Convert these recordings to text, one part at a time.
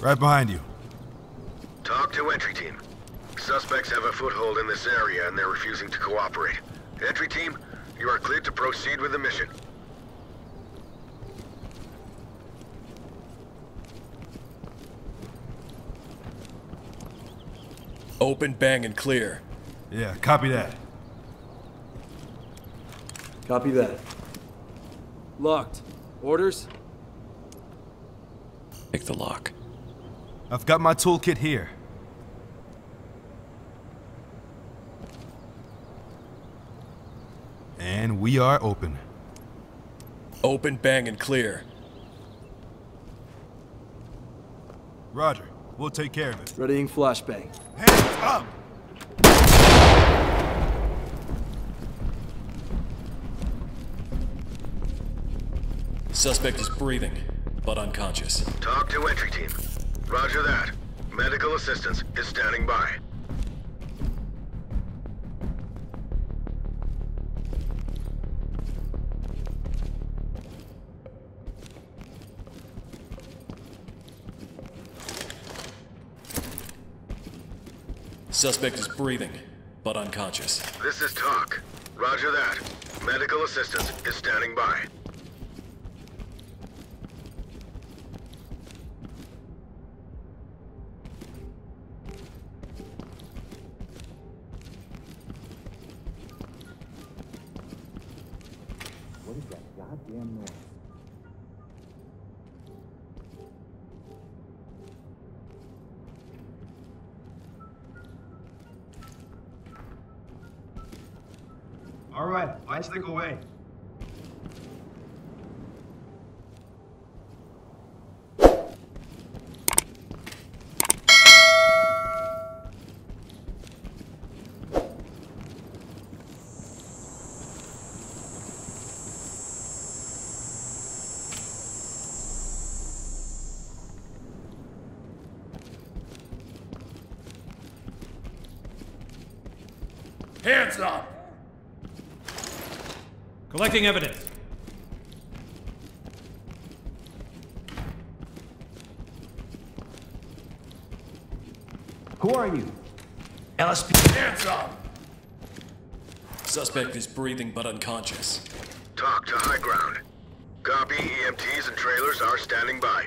Right behind you. Talk to entry team. Suspects have a foothold in this area and they're refusing to cooperate. Entry team, you are cleared to proceed with the mission. Open, bang, and clear. Yeah, copy that. Copy that. Locked. Orders? Pick the lock. I've got my toolkit here. And we are open. Open, bang, and clear. Roger. We'll take care of it. Readying flashbang. Hands up! Suspect is breathing, but unconscious. Talk to entry team. Roger that. Medical assistance is standing by. Suspect is breathing, but unconscious. This is Talk. Roger that. Medical assistance is standing by. What is that goddamn noise? Alright, lights stick away. Hands up! Collecting evidence. Who are you? LSPD. Hands up! Suspect is breathing but unconscious. Talk to high ground. Copy. EMTs and trailers are standing by.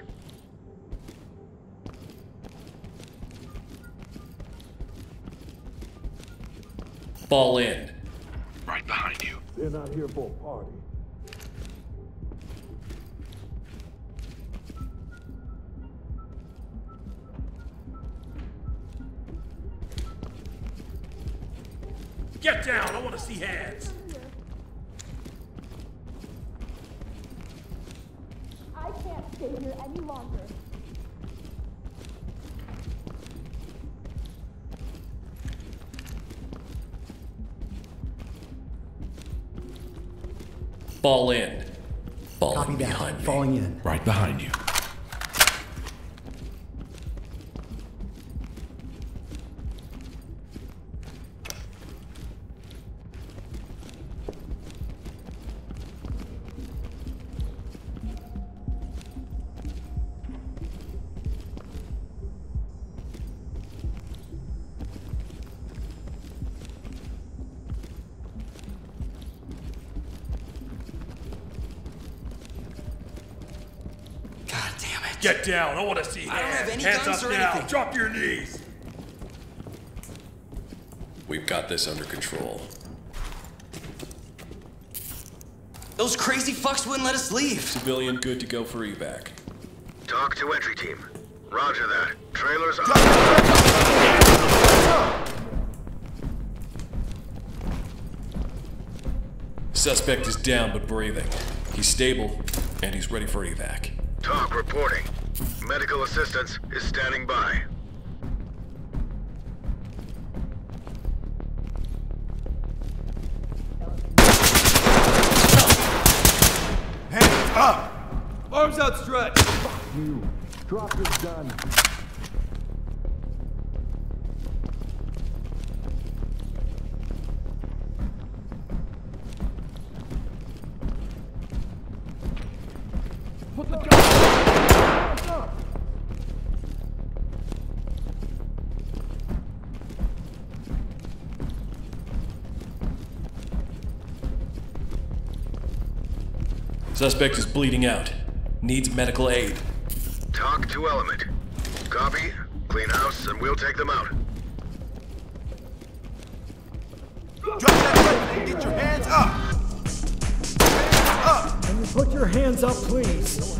Fall in. Right behind you. They're not here for a party. Get down! I want to see hands! I can't stay here any longer. Fall in. Falling behind me. Falling in. Right behind you. Get down! I want to see hands. I don't have any guns or anything. Drop your knees. We've got this under control. Those crazy fucks wouldn't let us leave. Civilian good to go for evac. Talk to entry team. Roger that. Trailers up. Suspect is down but breathing. He's stable and he's ready for evac. Talk reporting. Medical assistance is standing by. Hands up! Arms outstretched! Fuck you. Drop your gun. Put the gun! Suspect is bleeding out. Needs medical aid. Talk to Element. Copy, clean house, and we'll take them out. Drop that weapon and get your hands up! Hands up! Can you put your hands up, please?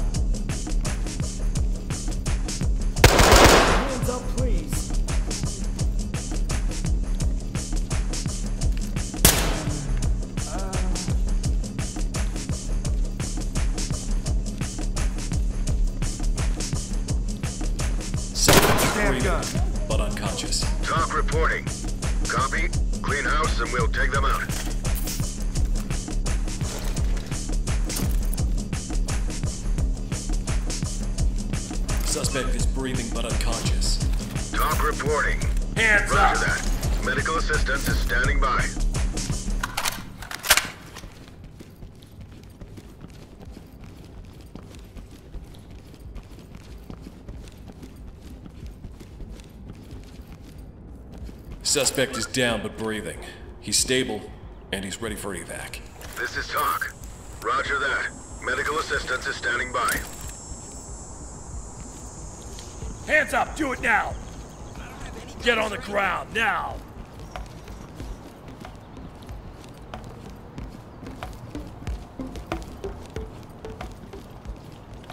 Hands up, please. But unconscious. Talk reporting. Copy. Clean house and we'll take them out. Suspect is breathing but unconscious. Talk reporting. Hands up! Roger that. Medical assistance is standing by. Suspect is down but breathing. He's stable, and he's ready for evac. This is Talk. Roger that. Medical assistance is standing by. Hands up! Do it now! Get on the ground, now!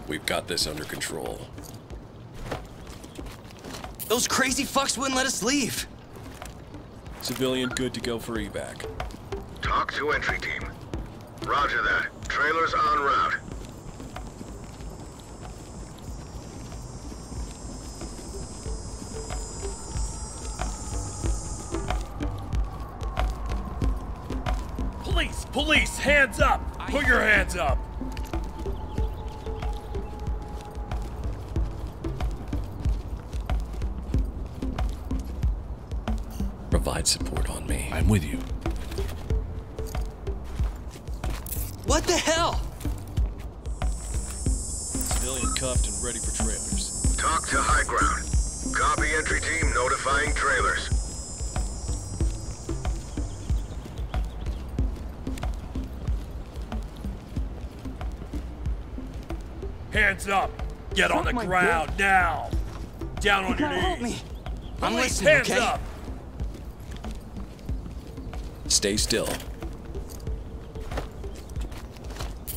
We've got this under control. Those crazy fucks wouldn't let us leave! Civilian good to go for evac. Talk to entry team. Roger that. Trailers en route. Police! Police! Hands up! Put your hands up! Provide support on me. I'm with you. What the hell? Civilian cuffed and ready for trailers. Talk to high ground. Copy entry team notifying trailers. Hands up! Get on the ground now! Down on your knees! Help me! I'm listening, okay? Hands up! Stay still.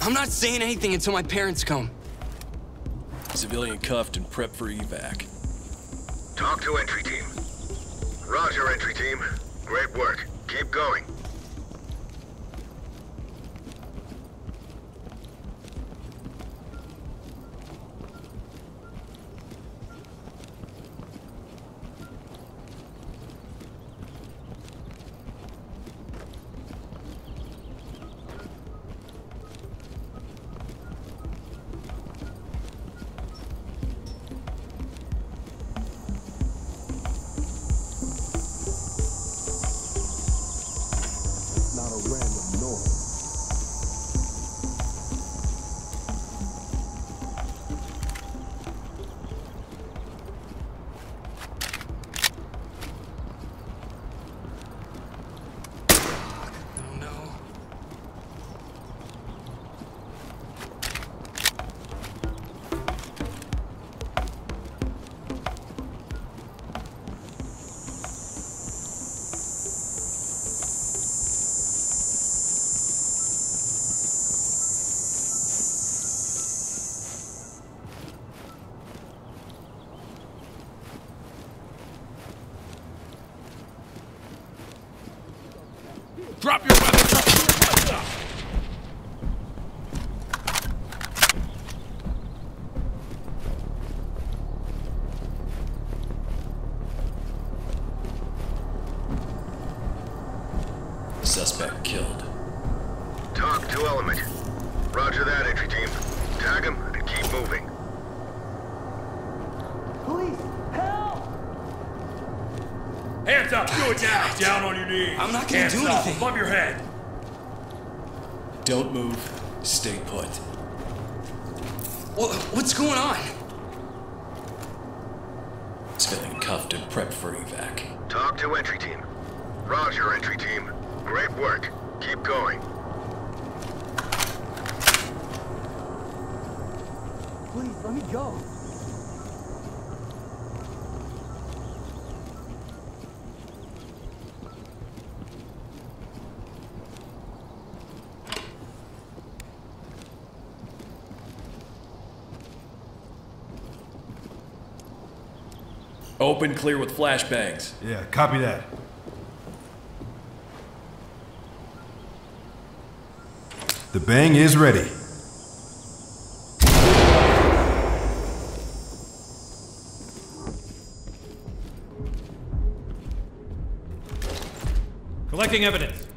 I'm not saying anything until my parents come. Civilian cuffed and prepped for evac. Talk to entry team. Roger, entry team. Great work. Keep going. Drop your weapon! Drop your weapon! Suspect killed. Talk to Element. Roger that, entry team. Tag him and keep moving. Police! Hands up! Do it now! Down on your knees! I'm not gonna do anything! Above your head! Don't move. Stay put. What's going on? Civilian cuffed and prepped for evac. Talk to entry team. Roger, entry team. Great work. Keep going. Please, let me go. Open clear with flashbangs. Yeah, copy that. The bang is ready. Collecting evidence.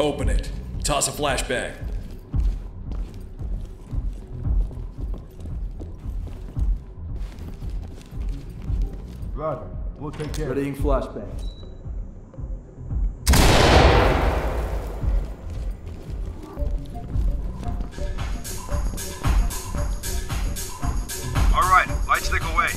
Open it. Toss a flashbang. Roger. We'll take care. Readying flashbang. All right. Light stick away.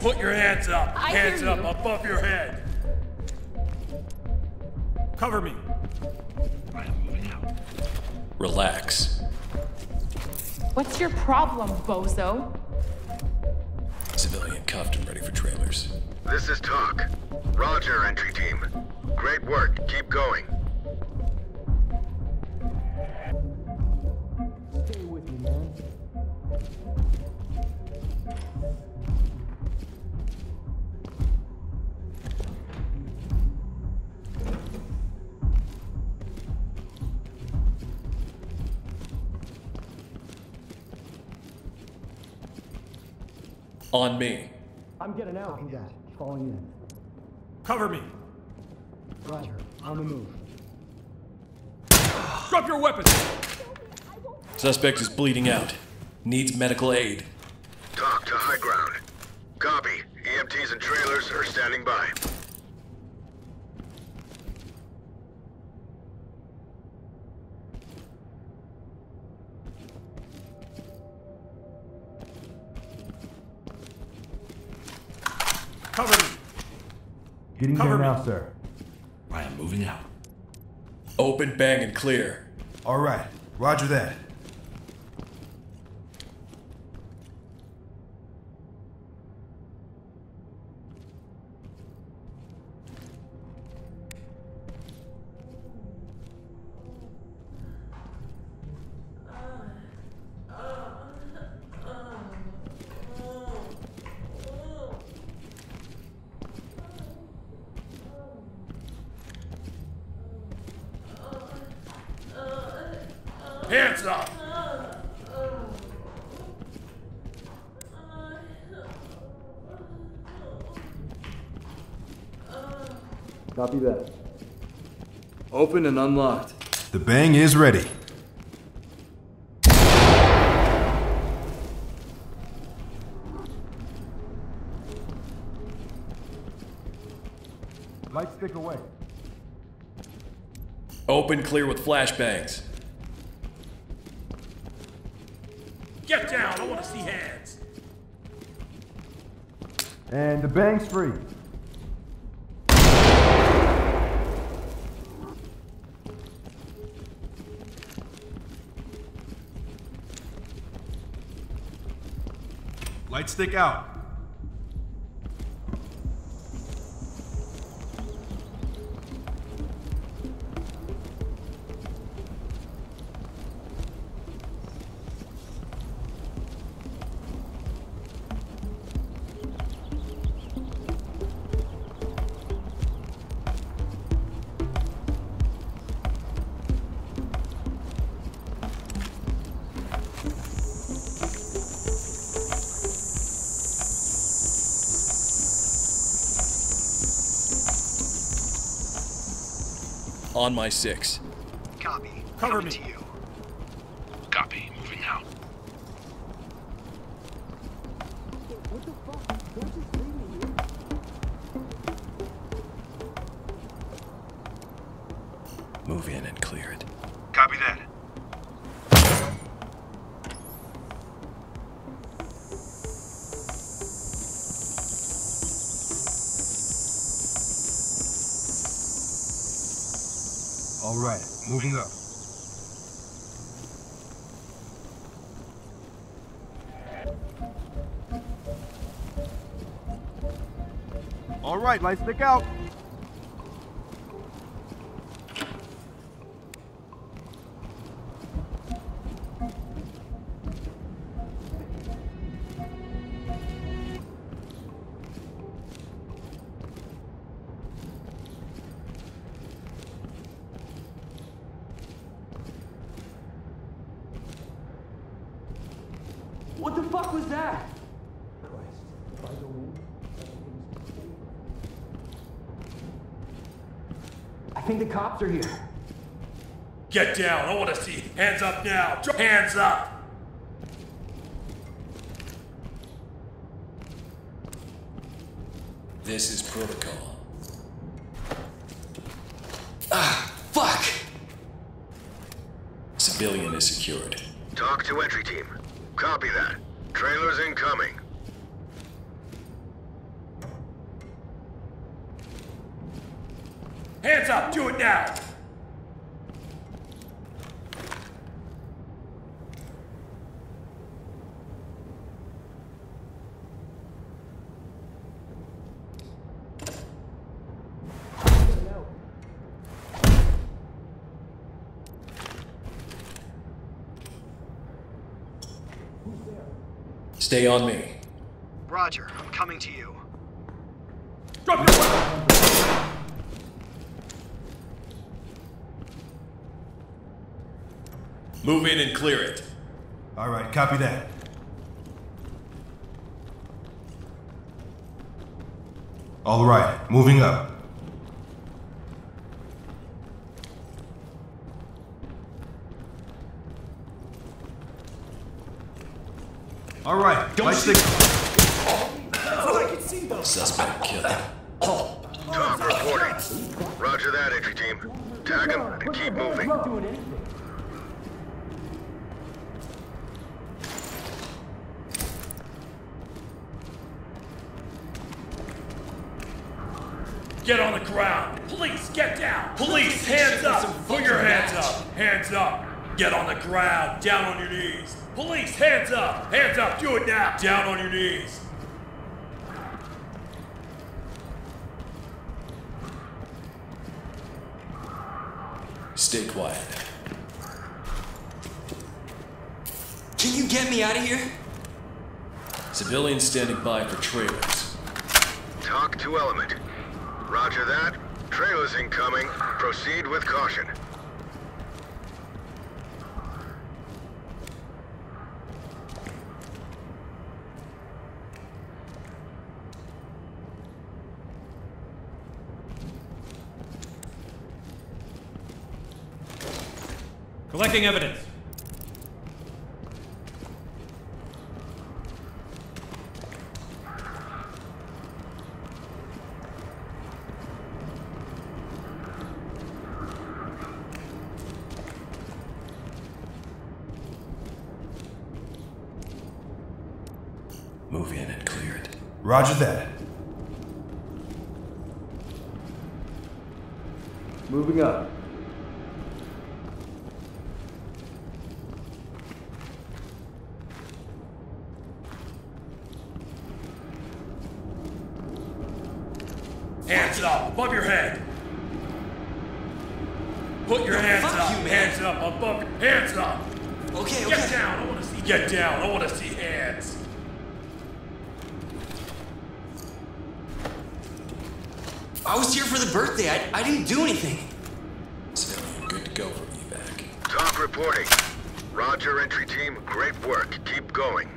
Put your hands up! Hands up above your head! Cover me! Right, I'm moving out. Relax. What's your problem, bozo? Civilian cuffed and ready for trailers. This is Talk. Roger, entry team. Great work. Keep going. Stay with me, man. On me. I'm getting out. Copy that. Falling in. Cover me. Roger. On the move. Drop your weapons! Suspect is bleeding out. Needs medical aid. Talk to high ground. Copy. EMTs and trailers are standing by. Cover me. Getting there now, sir. Right, I'm moving out. Open, bang, and clear. All right, roger that. Hands up! Copy that. Open and unlocked. The bang is ready. Light stick away. Open clear with flashbangs. Get down! I want to see hands! And the bang's free. Light stick out. On my 6. Copy. Cover me. To you. Copy. Moving out. What the fuck? Don't just leave me here. Move in and clear it. Copy that. All right, moving up. All right, lights stick out. What the fuck was that? I think the cops are here. Get down. I want to see. Hands up now. Hands up. This is protocol. Ah, fuck. Civilian is secured. Talk to entry team. Copy that. Trailers incoming. Hands up! Do it now! Stay on me. Roger, I'm coming to you. Drop your weapon! Move in and clear it. All right, copy that. All right, moving up. All right, don't shoot. I can see those. Suspect killed. Talk reporting. Roger that, entry team. Tag him and keep moving. Get on the ground. Police, get down. Police, hands up. Put your hands up. Hands up. Get on the ground. Down on your knees. Police, hands up! Hands up! Do it now! Down on your knees! Stay quiet. Can you get me out of here? Civilians standing by for trailers. Talk to element. Roger that. Trailers incoming. Proceed with caution. Collecting evidence. Move in and clear it. Roger that. Moving up. Hands up, above your head. Put your hands up. Hands up, above your hands up. Okay, okay. Get down, I want to see. Get down, I want to see hands. I was here for the birthday. I didn't do anything. So good to go for evac. Top reporting. Roger, entry team. Great work. Keep going.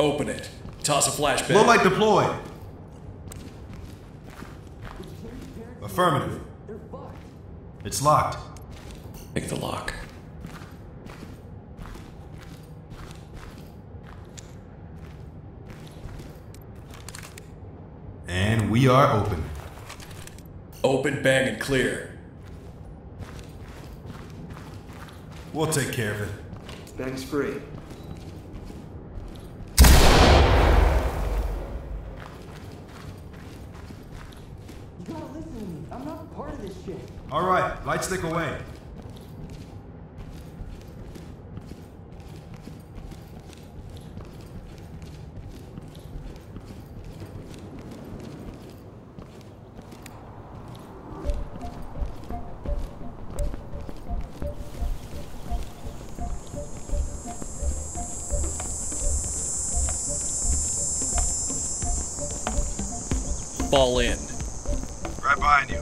Open it. Toss a flashbang. Low light deployed. Affirmative. It's locked. Pick the lock. And we are open. Open, bang, and clear. We'll take care of it. Bang's free. You gotta listen to me. I'm not part of this shit. All right, light stick away. Fall in. Right behind you.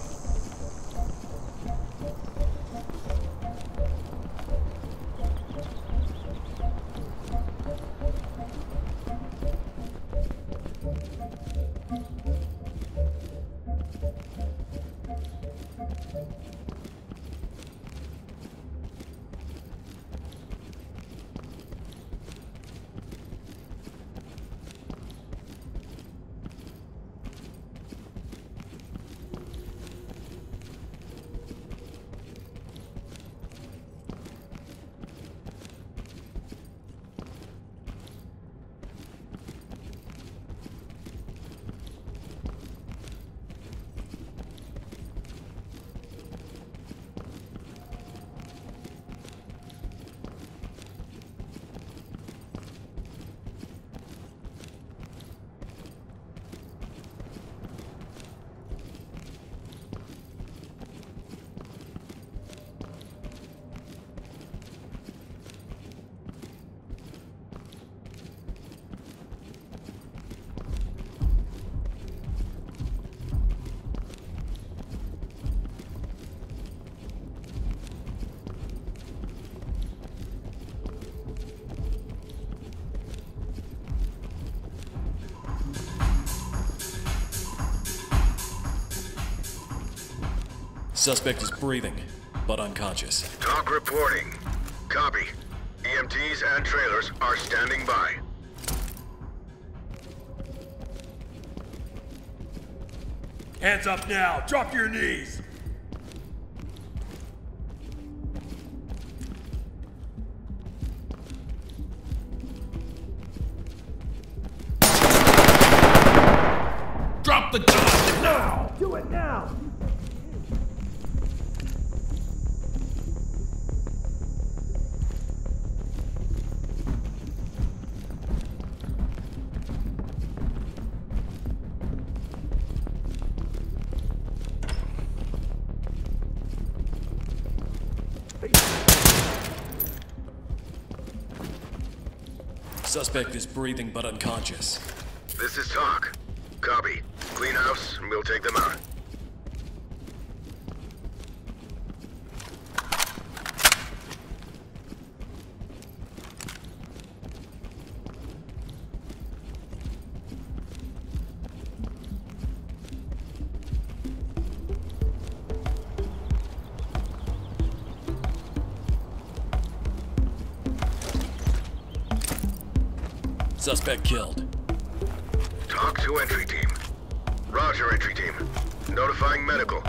Suspect is breathing, but unconscious. Dog reporting. Copy. EMTs and trailers are standing by. Hands up now. Drop your knees. Drop the gun now. Do it now. Suspect is breathing but unconscious. This is talk. Copy. Clean house and we'll take them out. Suspect killed. Talk to entry team. Roger, entry team. Notifying medical.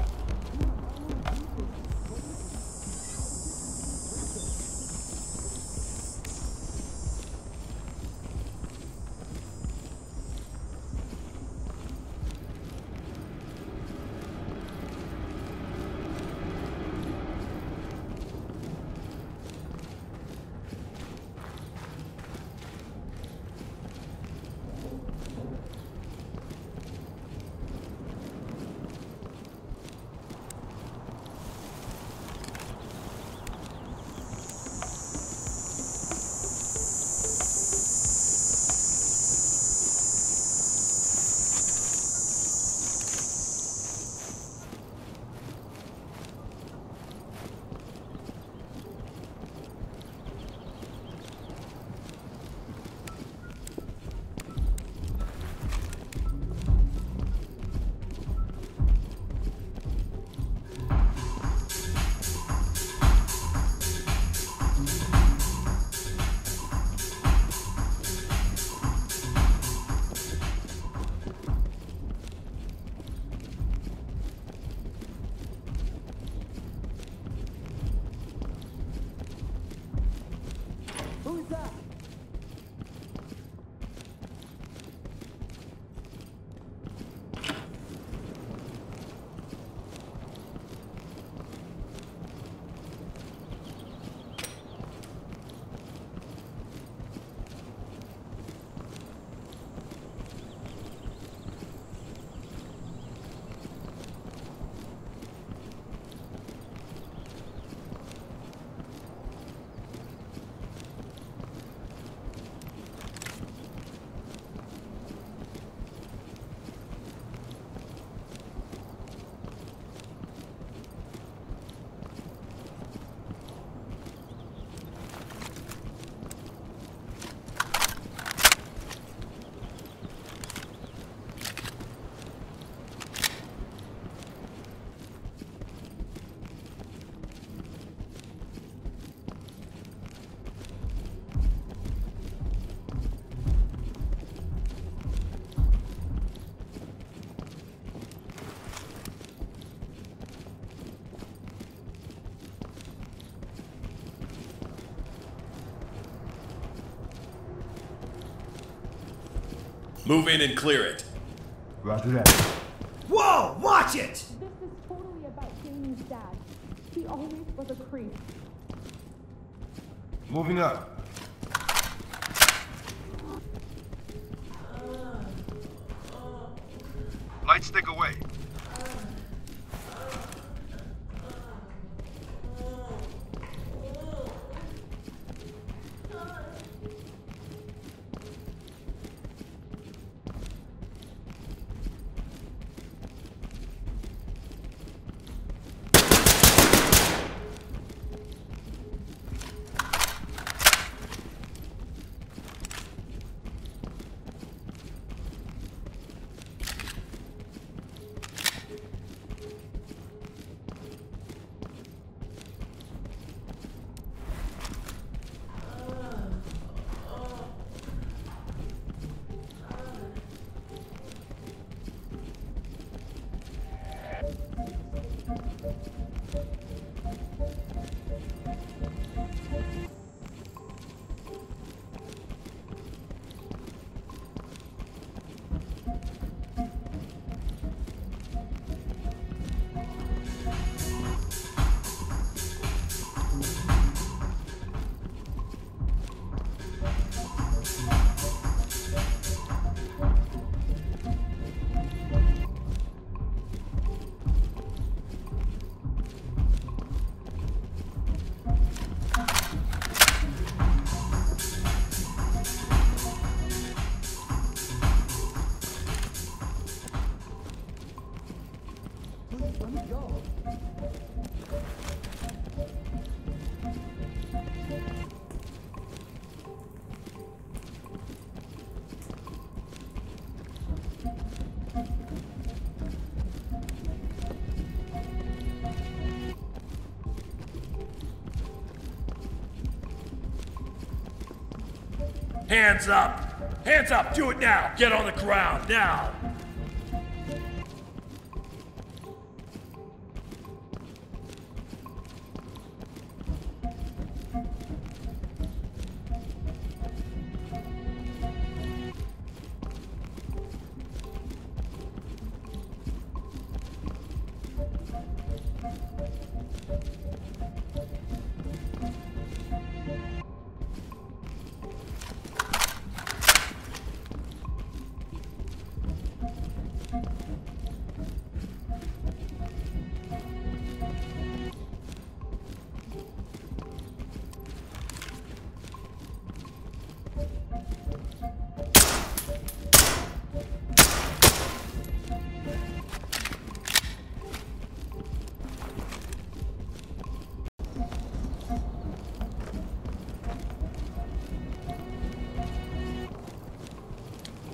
Move in and clear it. Roger that. Whoa! Watch it! This is totally about Jamie's dad. He always was a creep. Moving up. Light stick away. Hands up! Hands up! Do it now! Get on the ground, now!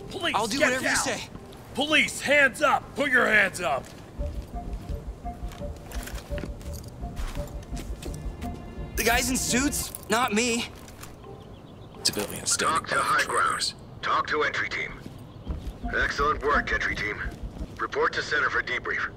Police, I'll do whatever you say. Police, hands up! Put your hands up! The guys in suits? Not me. Civilians. Talk to high grounds. Talk to entry team. Excellent work, entry team. Report to center for debrief.